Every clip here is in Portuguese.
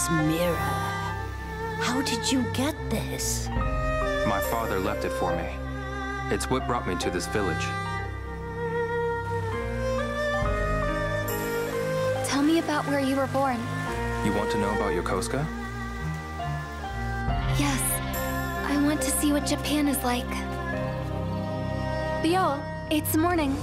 Black's mirror. How did you get this? My father left it for me. It's what brought me to this village. Tell me about where you were born. You want to know about Yokosuka? Yes. I want to see what Japan is like. Leo, it's morning.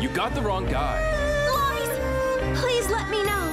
You got the wrong guy. Lies! Please let me know.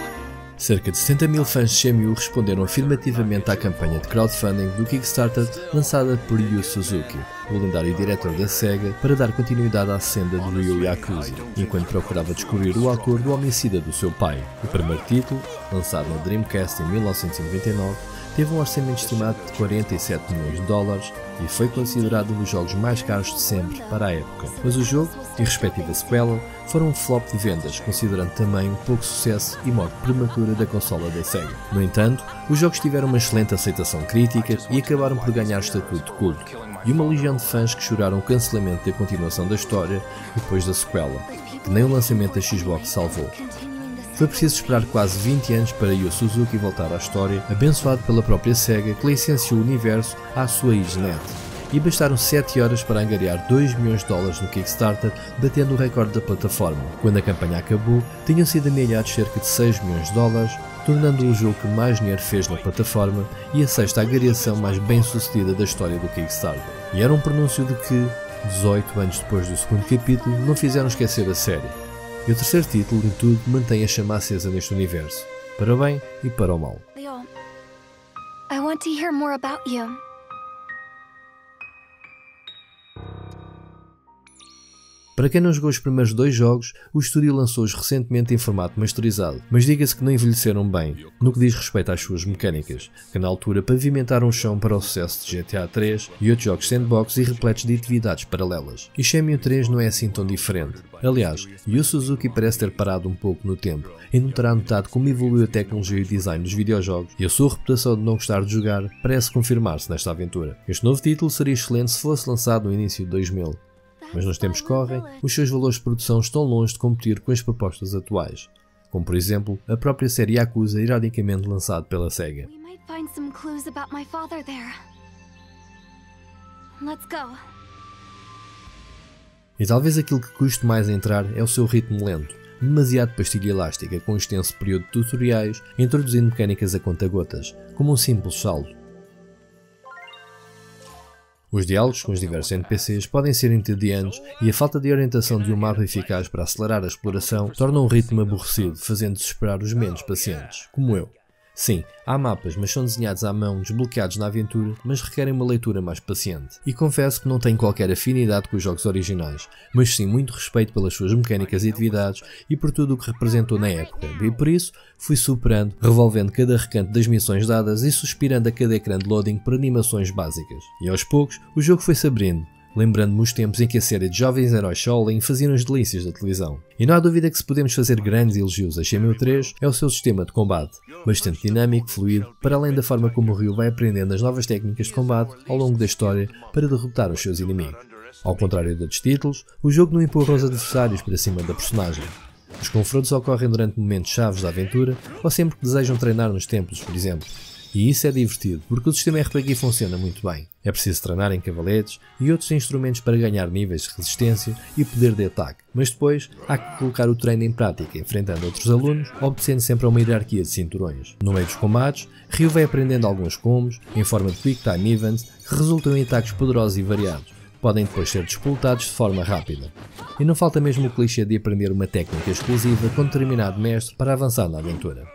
Cerca de 70 mil fãs de Shenmue responderam afirmativamente à campanha de crowdfunding do Kickstarter lançada por Yu Suzuki, o lendário diretor da Sega, para dar continuidade à senda de Ryu e Yakuza, enquanto procurava descobrir o autor do homicida do seu pai. O primeiro título, lançado no Dreamcast em 1999, teve um orçamento estimado de $47 milhões e foi considerado um dos jogos mais caros de sempre para a época. Mas o jogo e a respectiva sequela foram um flop de vendas, considerando também um pouco sucesso e morte prematura da consola da Sega. No entanto, os jogos tiveram uma excelente aceitação crítica e acabaram por ganhar estatuto de culto, e uma legião de fãs que choraram o cancelamento da continuação da história depois da sequela, que nem o lançamento da Xbox salvou. Foi preciso esperar quase 20 anos para Yu Suzuki voltar à história, abençoado pela própria Sega, que licenciou o universo à sua isnet, e bastaram 7 horas para angariar $2 milhões no Kickstarter, batendo o recorde da plataforma. Quando a campanha acabou, tinham sido angariados cerca de $6 milhões, tornando-o o jogo que mais dinheiro fez na plataforma e a sexta angariação mais bem sucedida da história do Kickstarter. E era um pronúncio de que, 18 anos depois do segundo capítulo, não fizeram esquecer a série. E o terceiro título, contudo, mantém a chama acesa neste universo, para o bem e para o mal. Leo, I want to hear more about you. Para quem não jogou os primeiros 2 jogos, o estúdio lançou-os recentemente em formato masterizado, mas diga-se que não envelheceram bem, no que diz respeito às suas mecânicas, que na altura pavimentaram o chão para o sucesso de GTA 3 e outros jogos sandbox e repletos de atividades paralelas. E Shenmue 3 não é assim tão diferente. Aliás, Yu Suzuki parece ter parado um pouco no tempo, e não terá notado como evoluiu a tecnologia e o design dos videojogos, e a sua reputação de não gostar de jogar parece confirmar-se nesta aventura. Este novo título seria excelente se fosse lançado no início de 2000. Mas nos tempos que correm, os seus valores de produção estão longe de competir com as propostas atuais, como por exemplo a própria série Yakuza, ironicamente lançada pela Sega. E talvez aquilo que custe mais a entrar é o seu ritmo lento, demasiado pastilha elástica, com um extenso período de tutoriais, introduzindo mecânicas a conta-gotas, como um simples saldo. Os diálogos com os diversos NPCs podem ser entediantes e a falta de orientação de um mapa eficaz para acelerar a exploração torna um ritmo aborrecido, fazendo desesperar os menos pacientes, como eu. Sim, há mapas, mas são desenhados à mão, desbloqueados na aventura, mas requerem uma leitura mais paciente. E confesso que não tenho qualquer afinidade com os jogos originais, mas sim muito respeito pelas suas mecânicas e atividades e por tudo o que representou na época, e por isso fui superando, revolvendo cada recanto das missões dadas e suspirando a cada ecrã de loading por animações básicas. E aos poucos, o jogo foi se abrindo, lembrando-me os tempos em que a série de jovens heróis Shaolin faziam as delícias da televisão. E não há dúvida que se podemos fazer grandes elogios a Shenmue 3 é o seu sistema de combate, bastante dinâmico, fluido, para além da forma como o Ryu vai aprendendo as novas técnicas de combate ao longo da história para derrotar os seus inimigos. Ao contrário de outros títulos, o jogo não empurra os adversários para cima da personagem. Os confrontos ocorrem durante momentos chaves da aventura ou sempre que desejam treinar nos templos, por exemplo. E isso é divertido, porque o sistema RPG funciona muito bem. É preciso treinar em cavaletes e outros instrumentos para ganhar níveis de resistência e poder de ataque, mas depois há que colocar o treino em prática, enfrentando outros alunos, obedecendo sempre a uma hierarquia de cinturões. No meio dos combates, Ryu vai aprendendo alguns combos, em forma de Quick Time Events, que resultam em ataques poderosos e variados, que podem depois ser despoletados de forma rápida. E não falta mesmo o clichê de aprender uma técnica exclusiva com determinado mestre para avançar na aventura.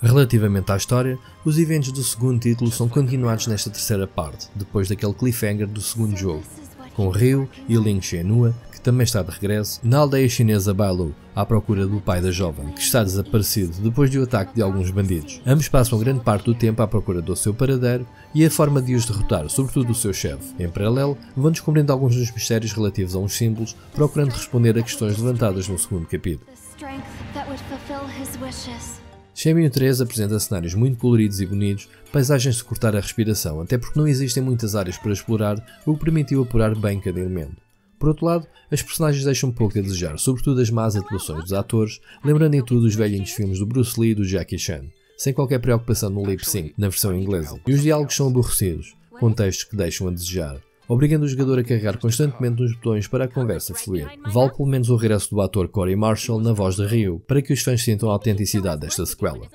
Relativamente à história, os eventos do segundo título são continuados nesta terceira parte, depois daquele cliffhanger do segundo jogo, com Ryu e Lin Xenua, que também está de regresso, na aldeia chinesa Bailu, à procura do pai da jovem, que está desaparecido depois do ataque de alguns bandidos. Ambos passam grande parte do tempo à procura do seu paradeiro e a forma de os derrotar, sobretudo o seu chefe. Em paralelo, vão descobrindo alguns dos mistérios relativos a uns símbolos, procurando responder a questões levantadas no segundo capítulo. Shenmue 3 apresenta cenários muito coloridos e bonitos, paisagens de cortar a respiração, até porque não existem muitas áreas para explorar, o que permitiu apurar bem cada elemento. Por outro lado, as personagens deixam um pouco a desejar, sobretudo as más atuações dos atores, lembrando em tudo os velhinhos filmes do Bruce Lee e do Jackie Chan, sem qualquer preocupação no lip sync, na versão inglesa. E os diálogos são aborrecidos, com textos que deixam a desejar, obrigando o jogador a carregar constantemente nos botões para a conversa fluir. Vale pelo menos o regresso do ator Corey Marshall na voz de Ryu, para que os fãs sintam a autenticidade desta sequela.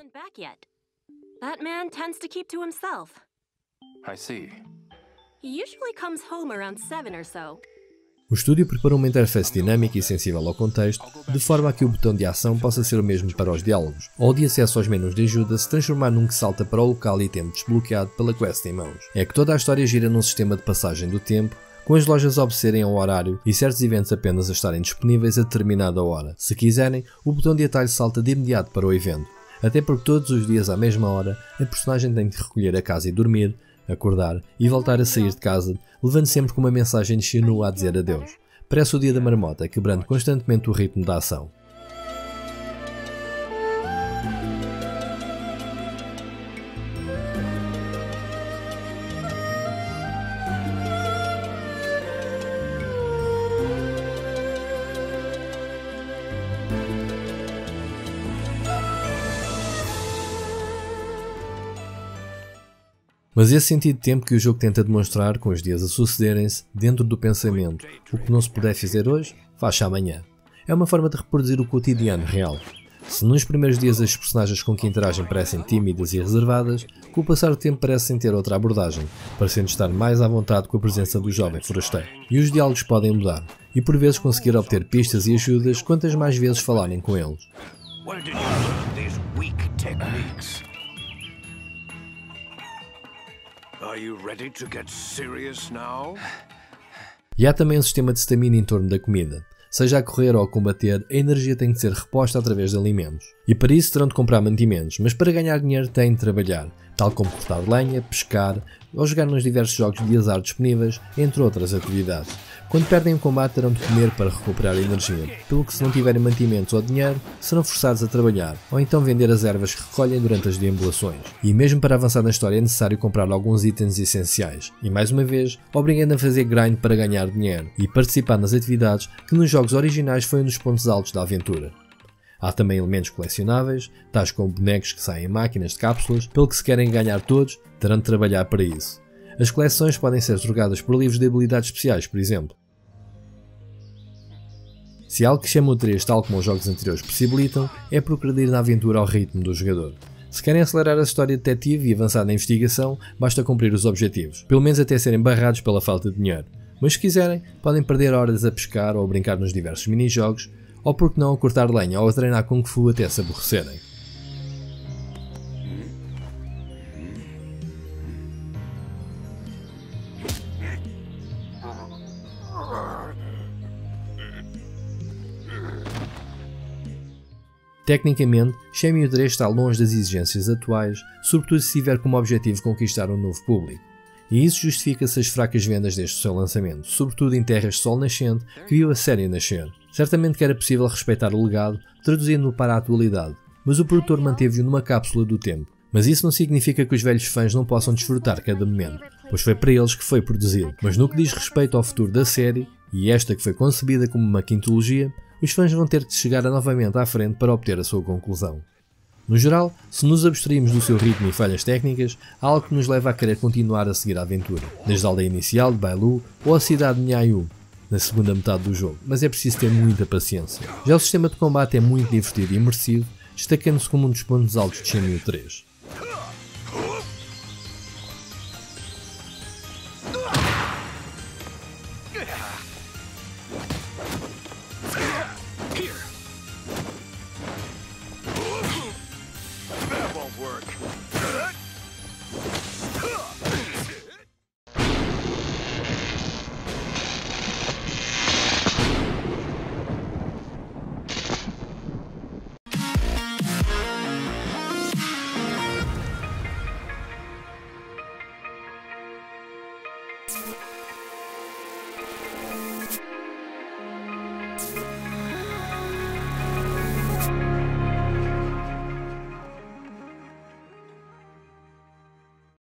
O estúdio preparou uma interface dinâmica e sensível ao contexto, de forma a que o botão de ação possa ser o mesmo para os diálogos, ou de acesso aos menus de ajuda se transformar num que salta para o local e tempo desbloqueado pela quest em mãos. É que toda a história gira num sistema de passagem do tempo, com as lojas a obedecerem ao horário e certos eventos apenas a estarem disponíveis a determinada hora. Se quiserem, o botão de atalho salta de imediato para o evento, até porque todos os dias à mesma hora, a personagem tem de recolher a casa e dormir, acordar e voltar a sair de casa, levando sempre com uma mensagem de Shenmue a dizer adeus. Parece o dia da marmota, quebrando constantemente o ritmo da ação. Mas esse sentido de tempo que o jogo tenta demonstrar com os dias a sucederem-se dentro do pensamento, o que não se puder fazer hoje, faz-se amanhã. É uma forma de reproduzir o cotidiano real. Se nos primeiros dias as personagens com que interagem parecem tímidas e reservadas, com o passar do tempo parecem ter outra abordagem, parecendo estar mais à vontade com a presença do jovem forasteiro. E os diálogos podem mudar, e por vezes conseguir obter pistas e ajudas quantas mais vezes falarem com eles. E há também um sistema de stamina em torno da comida. Seja a correr ou a combater, a energia tem de ser reposta através de alimentos. E para isso terão de comprar mantimentos, mas para ganhar dinheiro têm de trabalhar, tal como cortar lenha, pescar ou jogar nos diversos jogos de azar disponíveis, entre outras atividades. Quando perdem o combate terão de comer para recuperar energia, pelo que se não tiverem mantimentos ou dinheiro, serão forçados a trabalhar, ou então vender as ervas que recolhem durante as deambulações. E mesmo para avançar na história é necessário comprar alguns itens essenciais, e mais uma vez, obrigando a fazer grind para ganhar dinheiro, e participar nas atividades que nos jogos originais foi um dos pontos altos da aventura. Há também elementos colecionáveis, tais como bonecos que saem em máquinas de cápsulas, pelo que se querem ganhar todos, terão de trabalhar para isso. As coleções podem ser trocadas por livros de habilidades especiais, por exemplo. Se algo que Shenmue 3, tal como os jogos anteriores possibilitam, é progredir na aventura ao ritmo do jogador. Se querem acelerar a história detetive e avançar na investigação, basta cumprir os objetivos, pelo menos até serem barrados pela falta de dinheiro. Mas se quiserem, podem perder horas a pescar ou a brincar nos diversos mini-jogos, ou porque não a cortar lenha ou a treinar Kung Fu até se aborrecerem. Tecnicamente, Shenmue 3 está longe das exigências atuais, sobretudo se tiver como objetivo conquistar um novo público. E isso justifica-se as fracas vendas deste seu lançamento, sobretudo em terras de sol nascente, que viu a série nascer. Certamente que era possível respeitar o legado, traduzindo-o para a atualidade, mas o produtor manteve-o numa cápsula do tempo. Mas isso não significa que os velhos fãs não possam desfrutar cada momento, pois foi para eles que foi produzido. Mas no que diz respeito ao futuro da série, e esta que foi concebida como uma quintologia, os fãs vão ter que chegar novamente à frente para obter a sua conclusão. No geral, se nos abstrairmos do seu ritmo e falhas técnicas, há algo que nos leva a querer continuar a seguir a aventura, desde a aldeia inicial de Bailu ou a cidade de Niayu, na segunda metade do jogo, mas é preciso ter muita paciência. Já o sistema de combate é muito divertido e imersivo, destacando-se como um dos pontos altos de Shenmue 3.